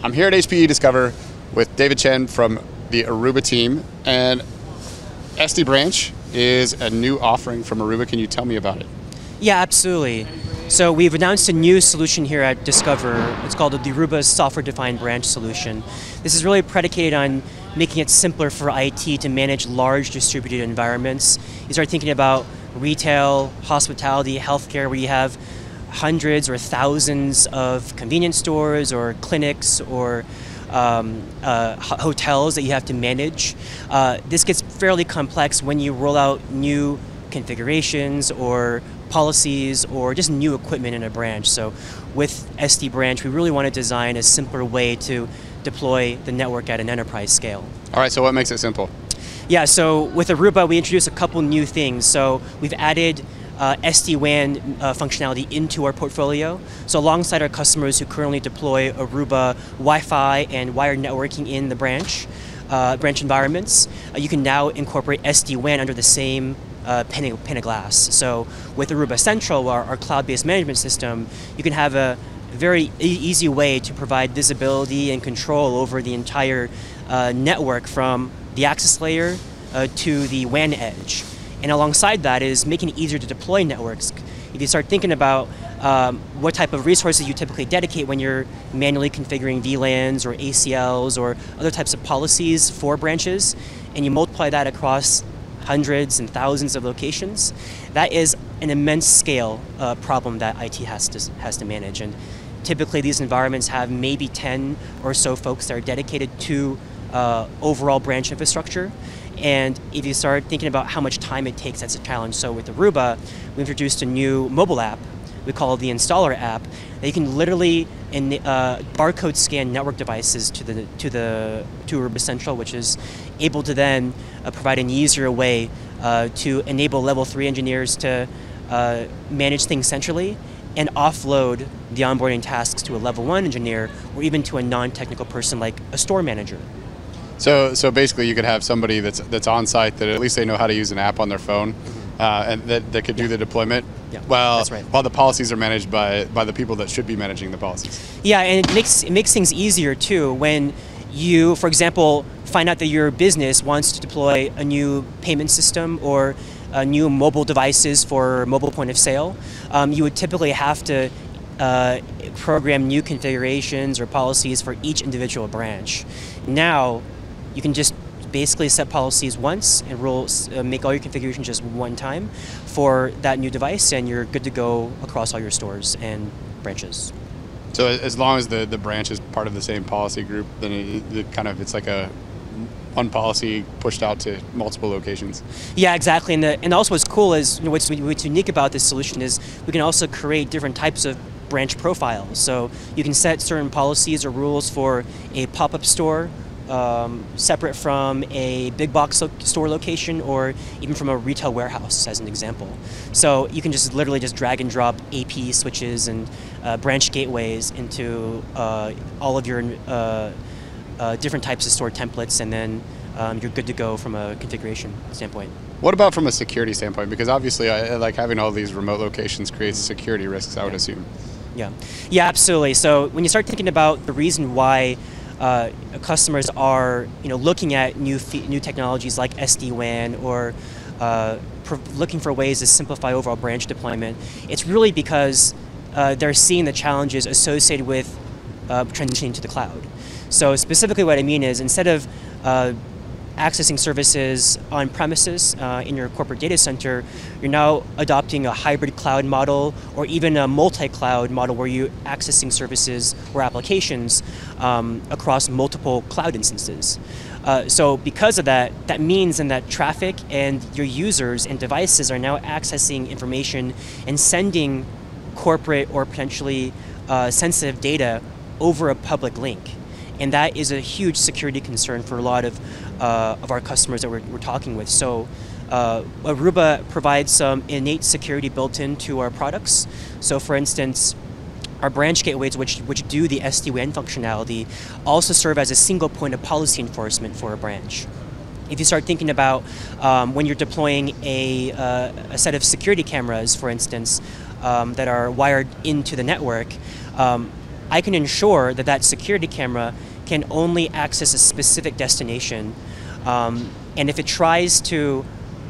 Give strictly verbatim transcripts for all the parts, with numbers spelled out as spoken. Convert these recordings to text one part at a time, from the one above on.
I'm here at H P E Discover with David Chen from the Aruba team, and S D Branch is a new offering from Aruba. Can you tell me about it? Yeah, absolutely. So we've announced a new solution here at Discover. It's called the Aruba Software Defined Branch Solution. This is really predicated on making it simpler for I T to manage large distributed environments. You start thinking about retail, hospitality, healthcare, where you have hundreds or thousands of convenience stores or clinics or um, uh, hotels that you have to manage. Uh, this gets fairly complex when you roll out new configurations or policies or just new equipment in a branch. So with S D Branch, we really want to design a simpler way to deploy the network at an enterprise scale. All right, so what makes it simple? Yeah, so with Aruba, we introduced a couple new things. So we've added Uh, S D WAN uh, functionality into our portfolio. So alongside our customers who currently deploy Aruba Wi-Fi and wired networking in the branch, uh, branch environments, uh, you can now incorporate S D WAN under the same uh, pane, pane of glass. So with Aruba Central, our, our cloud-based management system, you can have a very e easy way to provide visibility and control over the entire uh, network from the access layer uh, to the W A N edge. And alongside that is making it easier to deploy networks. If you start thinking about um, what type of resources you typically dedicate when you're manually configuring V LANs or A C Ls or other types of policies for branches, and you multiply that across hundreds and thousands of locations, that is an immense scale uh, problem that I T has to, has to manage. And typically these environments have maybe ten or so folks that are dedicated to uh, overall branch infrastructure. And if you start thinking about how much time it takes, that's a challenge. So with Aruba, we introduced a new mobile app we call the Installer app that you can literally in, uh, barcode scan network devices to the to the to Aruba Central, which is able to then uh, provide an easier way uh, to enable level three engineers to uh, manage things centrally and offload the onboarding tasks to a level one engineer or even to a non-technical person like a store manager. So, so basically, you could have somebody that's that's on site that at least they know how to use an app on their phone, mm-hmm. uh, and that, that could do yeah. the deployment. Yeah. Well, that's right. While the policies are managed by by the people that should be managing the policies. Yeah, and it makes it makes things easier too when you, for example, find out that your business wants to deploy a new payment system or uh, new mobile devices for mobile point of sale. Um, you would typically have to uh, program new configurations or policies for each individual branch. Now, you can just basically set policies once and roll, uh, make all your configurations just one time for that new device, and you're good to go across all your stores and branches. So as long as the, the branch is part of the same policy group, then it, it kind of it's like a one policy pushed out to multiple locations. Yeah, exactly. And, the, and also what's cool is, you know, what's, what's unique about this solution is we can also create different types of branch profiles. So you can set certain policies or rules for a pop-up store, Um, separate from a big box lo store location or even from a retail warehouse, as an example. So you can just literally just drag and drop A P switches and uh, branch gateways into uh, all of your uh, uh, different types of store templates, and then um, you're good to go from a configuration standpoint. What about from a security standpoint? Because obviously I, like having all these remote locations creates security risks, I would yeah. assume. Yeah. Yeah, absolutely. So when you start thinking about the reason why Uh, customers are, you know, looking at new fe new technologies like S D WAN or uh, pr looking for ways to simplify overall branch deployment, it's really because uh, they're seeing the challenges associated with uh, transitioning to the cloud. So specifically, what I mean is instead of uh, accessing services on premises uh, in your corporate data center, you're now adopting a hybrid cloud model or even a multi-cloud model where you're accessing services or applications um, across multiple cloud instances. Uh, so because of that, that means in that traffic and your users and devices are now accessing information and sending corporate or potentially uh, sensitive data over a public link. And that is a huge security concern for a lot of uh, of our customers that we're, we're talking with. So uh, Aruba provides some innate security built into our products. So for instance, our branch gateways, which, which do the S D WAN functionality, also serve as a single point of policy enforcement for a branch. If you start thinking about um, when you're deploying a, uh, a set of security cameras, for instance, um, that are wired into the network, um, I can ensure that that security camera can only access a specific destination. Um, and if it tries to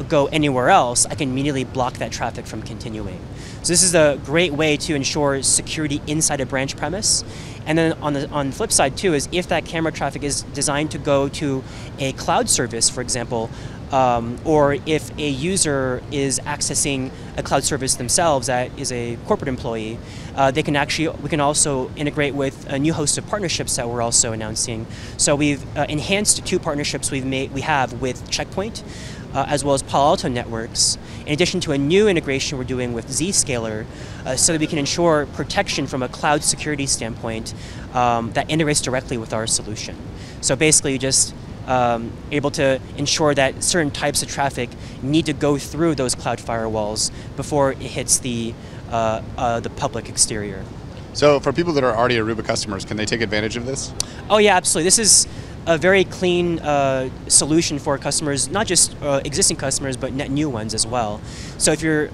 go anywhere else, I can immediately block that traffic from continuing. So this is a great way to ensure security inside a branch premise. And then on the, on the flip side too is if that camera traffic is designed to go to a cloud service, for example, um, or if a user is accessing a cloud service themselves that is a corporate employee, uh, they can actually, we can also integrate with a new host of partnerships that we're also announcing. So we've uh, enhanced two partnerships we've made, we have with Checkpoint, Uh, as well as Palo Alto Networks, in addition to a new integration we're doing with Zscaler, uh, so that we can ensure protection from a cloud security standpoint um, that integrates directly with our solution. So basically just um, able to ensure that certain types of traffic need to go through those cloud firewalls before it hits the, uh, uh, the public exterior. So for people that are already Aruba customers, can they take advantage of this? Oh yeah, absolutely. This is a very clean uh, solution for customers, not just uh, existing customers, but net new ones as well. So if you're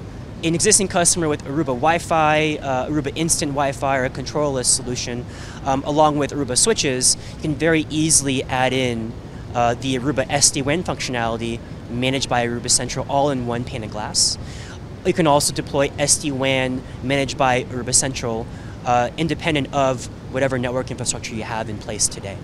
an existing customer with Aruba Wi-Fi, uh, Aruba Instant Wi-Fi, or a controllerless solution, um, along with Aruba switches, you can very easily add in uh, the Aruba S D WAN functionality managed by Aruba Central all in one pane of glass. You can also deploy S D WAN managed by Aruba Central, uh, independent of whatever network infrastructure you have in place today.